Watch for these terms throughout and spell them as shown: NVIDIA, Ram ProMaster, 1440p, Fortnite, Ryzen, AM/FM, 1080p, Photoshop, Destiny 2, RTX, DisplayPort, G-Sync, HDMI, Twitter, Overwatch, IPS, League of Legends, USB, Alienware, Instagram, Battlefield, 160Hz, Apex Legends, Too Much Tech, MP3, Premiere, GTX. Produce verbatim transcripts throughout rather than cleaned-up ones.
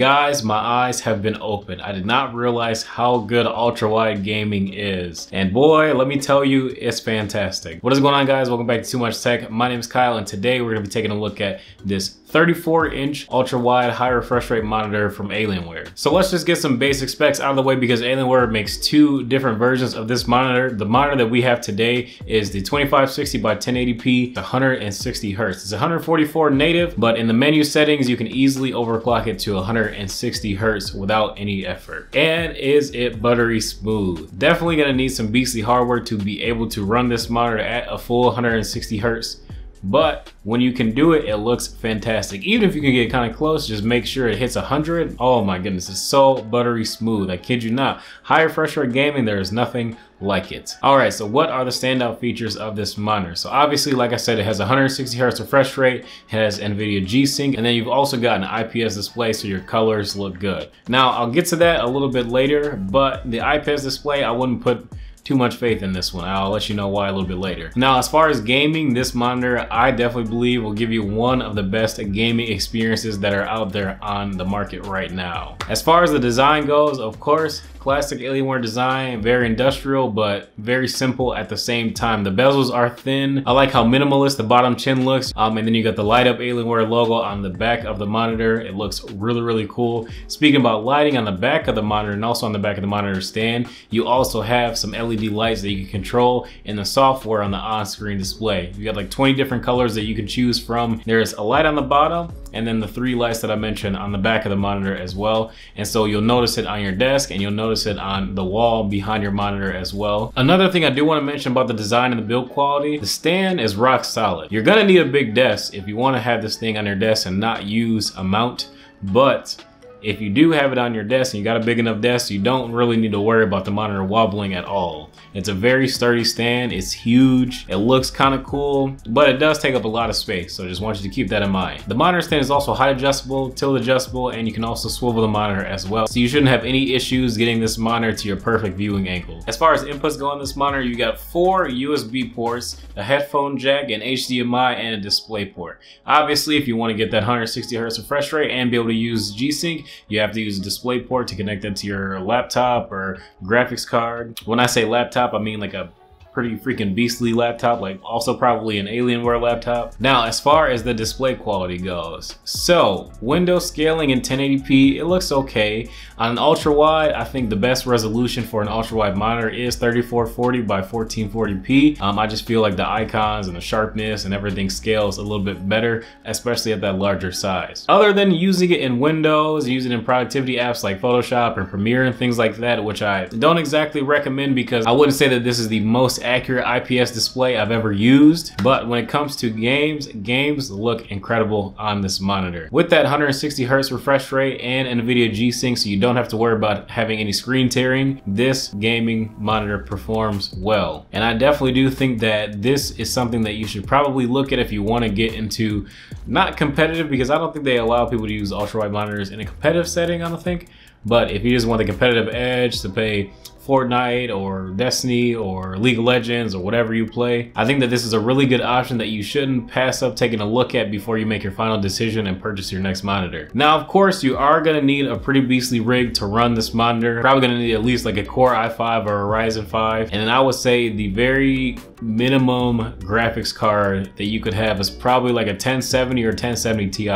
Guys, my eyes have been opened. I did not realize how good ultra-wide gaming is. And boy, let me tell you, it's fantastic. What is going on, guys? Welcome back to Too Much Tech. My name is Kyle, and today we're gonna be taking a look at this thirty-four inch ultra-wide high refresh rate monitor from Alienware. So let's just get some basic specs out of the way because Alienware makes two different versions of this monitor. The monitor that we have today is the twenty-five sixty by ten eighty p, one hundred sixty hertz. It's one forty-four native, but in the menu settings, you can easily overclock it to one hundred sixty hertz without any effort. And is it buttery smooth? Definitely gonna need some beastly hardware to be able to run this monitor at a full one hundred sixty hertz. But when you can do it, it looks fantastic. Even if you can get kind of close, just make sure it hits one hundred. Oh my goodness, it's so buttery smooth. I kid you not. High refresh rate gaming, there is nothing like it. All right, so what are the standout features of this monitor? So obviously, like I said, it has one hundred sixty hertz refresh rate, it has NVIDIA G-Sync, and then you've also got an I P S display so your colors look good. Now, I'll get to that a little bit later, but the I P S display, I wouldn't put too much faith in this one. I'll let you know why a little bit later. Now, as far as gaming, this monitor I definitely believe will give you one of the best gaming experiences that are out there on the market right now. As far as the design goes, of course, classic Alienware design, very industrial, but very simple at the same time. The bezels are thin. I like how minimalist the bottom chin looks. Um, and then you got the light up Alienware logo on the back of the monitor. It looks really, really cool. Speaking about lighting on the back of the monitor and also on the back of the monitor stand, you also have some L E D lights that you can control in the software on the on-screen display. You got like twenty different colors that you can choose from. There's a light on the bottom and then the three lights that I mentioned on the back of the monitor as well. And so you'll notice it on your desk and you'll notice it on the wall behind your monitor as well. Another thing I do want to mention about the design and the build quality, the stand is rock solid. You're gonna need a big desk if you want to have this thing on your desk and not use a mount, but if you do have it on your desk and you got a big enough desk, you don't really need to worry about the monitor wobbling at all. It's a very sturdy stand. It's huge. It looks kind of cool, but it does take up a lot of space. So I just want you to keep that in mind. The monitor stand is also height adjustable, tilt adjustable, and you can also swivel the monitor as well. So you shouldn't have any issues getting this monitor to your perfect viewing angle. As far as inputs go on this monitor, you got four U S B ports, a headphone jack, an H D M I, and a display port. Obviously, if you want to get that one hundred sixty hertz refresh rate and be able to use G-Sync, you have to use DisplayPort to connect it to your laptop or graphics card. When I say laptop, I mean like a pretty freaking beastly laptop, like also probably an Alienware laptop. Now, as far as the display quality goes, so window scaling in ten eighty p, it looks okay. On an ultra wide, I think the best resolution for an ultra wide monitor is thirty-four forty by fourteen forty p. Um, I just feel like the icons and the sharpness and everything scales a little bit better, especially at that larger size. Other than using it in Windows, using it in productivity apps like Photoshop and Premiere and things like that, which I don't exactly recommend because I wouldn't say that this is the most accurate I P S display I've ever used, but when it comes to games, games look incredible on this monitor. With that one hundred sixty hertz refresh rate and NVIDIA G-Sync, so you don't have to worry about having any screen tearing, this gaming monitor performs well. And I definitely do think that this is something that you should probably look at if you want to get into, not competitive, because I don't think they allow people to use ultra-wide monitors in a competitive setting, I don't think, but if you just want the competitive edge to pay Fortnite or Destiny or League of Legends or whatever you play, I think that this is a really good option that you shouldn't pass up taking a look at before you make your final decision and purchase your next monitor. Now, of course, you are gonna need a pretty beastly rig to run this monitor. Probably gonna need at least like a Core i five or a Ryzen five. And then I would say the very minimum graphics card that you could have is probably like a ten seventy or ten seventy Ti.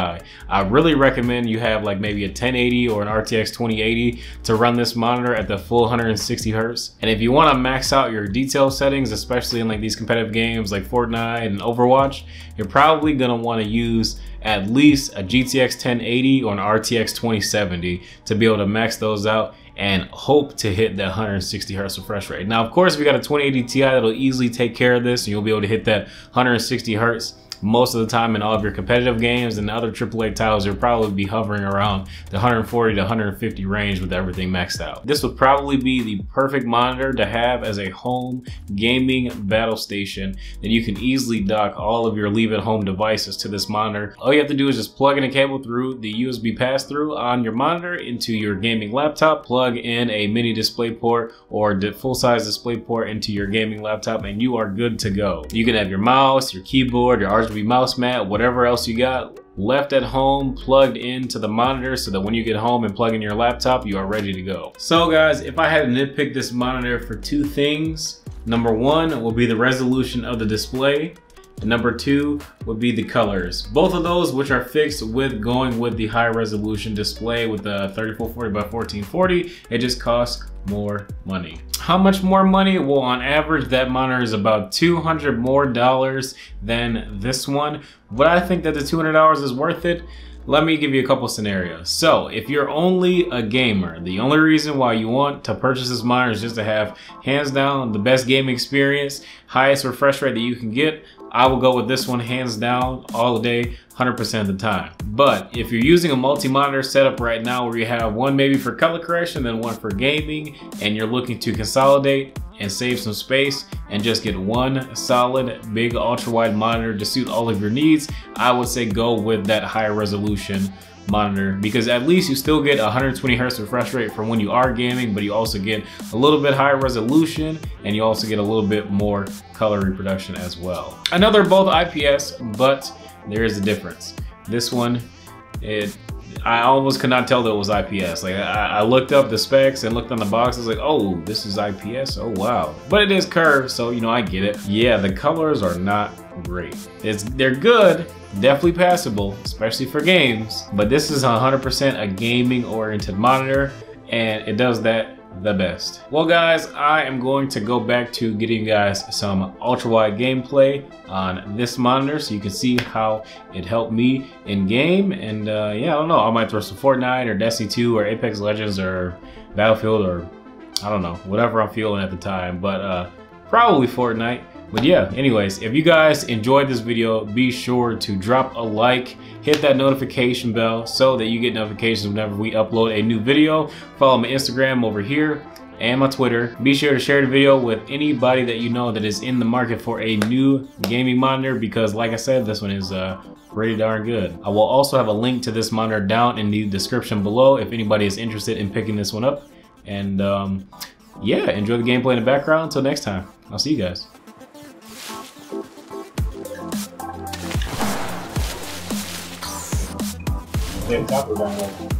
I really recommend you have like maybe a ten eighty or an R T X twenty eighty to run this monitor at the full one hundred sixty hertz. And if you want to max out your detail settings, especially in like these competitive games like Fortnite and Overwatch, you're probably going to want to use at least a G T X ten eighty or an R T X twenty seventy to be able to max those out and hope to hit that one hundred sixty hertz refresh rate. Now, of course, if you got a twenty eighty Ti, that'll easily take care of this. You'll be able to hit that one hundred sixty hertz most of the time in all of your competitive games and other triple A titles. You'll probably be hovering around the one forty to one fifty range with everything maxed out. This would probably be the perfect monitor to have as a home gaming battle station that you can easily dock all of your leave-at-home devices to this monitor. All you have to do is just plug in a cable through the U S B pass-through on your monitor into your gaming laptop, plug in a mini display port or full-size display port into your gaming laptop, and you are good to go. You can have your mouse, your keyboard, your R G B mouse mat, whatever else you got left at home plugged into the monitor so that when you get home and plug in your laptop, you are ready to go. So guys, if I had to nitpick this monitor for two things, number one will be the resolution of the display. And number two would be the colors. Both of those which are fixed with going with the high resolution display with the thirty-four forty by fourteen forty, it just costs more money. How much more money? Well, on average, that monitor is about two hundred dollars more than this one. Would I think that the two hundred dollars is worth it? Let me give you a couple scenarios. So if you're only a gamer, the only reason why you want to purchase this monitor is just to have hands down the best game experience, highest refresh rate that you can get, I will go with this one hands down all day, one hundred percent of the time. But if you're using a multi-monitor setup right now where you have one maybe for color correction, then one for gaming, and you're looking to consolidate and save some space and just get one solid big ultra-wide monitor to suit all of your needs, I would say go with that higher resolution monitor, because at least you still get one hundred twenty hertz refresh rate for when you are gaming, but you also get a little bit higher resolution and you also get a little bit more color reproduction as well. I know they're both I P S, but there is a difference. This one, it I almost could not tell that it was I P S. Like I, I looked up the specs and looked on the box, I was like, oh, this is I P S, oh wow. But it is curved, so you know, I get it. Yeah, the colors are not great. It's, they're good, definitely passable, especially for games, but this is one hundred percent a gaming oriented monitor and it does that the best. Well guys, I am going to go back to getting you guys some ultra wide gameplay on this monitor so you can see how it helped me in game. And uh, yeah, I don't know, I might throw some Fortnite or Destiny two or Apex Legends or Battlefield or I don't know, whatever I'm feeling at the time, but uh, probably Fortnite. But yeah, anyways, if you guys enjoyed this video, be sure to drop a like, hit that notification bell so that you get notifications whenever we upload a new video. Follow my Instagram over here and my Twitter. Be sure to share the video with anybody that you know that is in the market for a new gaming monitor, because like I said, this one is uh, pretty darn good. I will also have a link to this monitor down in the description below if anybody is interested in picking this one up. And um, yeah, enjoy the gameplay in the background. Until next time, I'll see you guys. Yeah, top of that.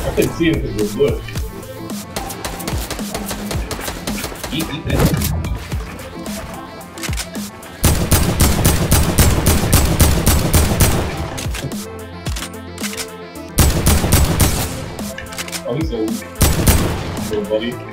I didn't see him because it was wood. Eat, eat that. Oh, he's old. He's old, buddy.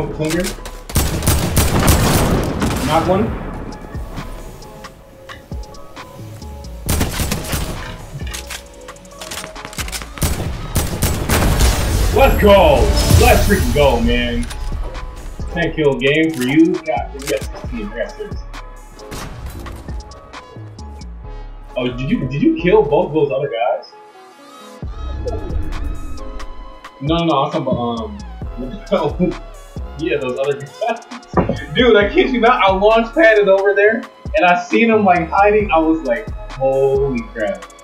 Oh, clinger. Not one. Let's go! Let's freaking go, man! ten kill game for you. God, we got sixteen aggressors. Oh, did you did you kill both of those other guys? No, no, no, I'm talking about um. Yeah, those other guys. Dude, I kid you not. I launch padded over there, and I seen them like hiding. I was like, holy crap!